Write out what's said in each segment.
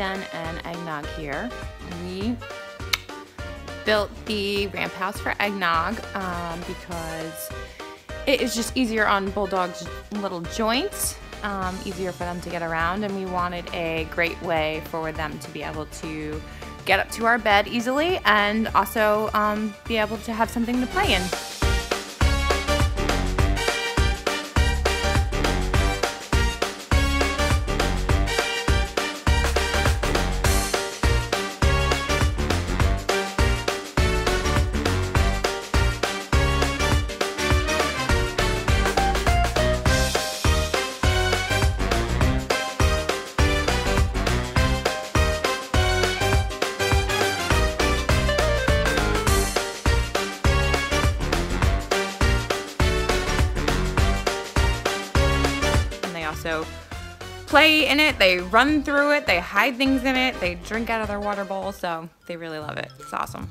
Jen and Eggnog here. We built the ramp house for Eggnog because it is just easier on Bulldog's little joints, easier for them to get around, and we wanted a great way for them to be able to get up to our bed easily and also be able to have something to play in. So play in it, they run through it, they hide things in it, they drink out of their water bowl, so they really love it. It's awesome.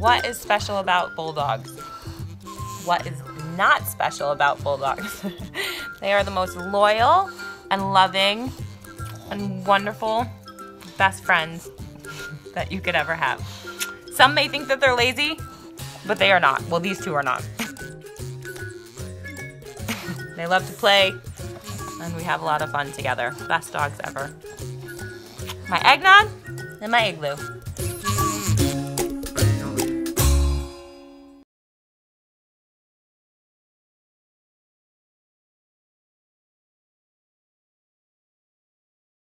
What is special about Bulldogs? What is not special about Bulldogs? They are the most loyal and loving and wonderful best friends that you could ever have. Some may think that they're lazy, but they are not. Well, these two are not. They love to play, and we have a lot of fun together. Best dogs ever. My Eggnog and my Igloo.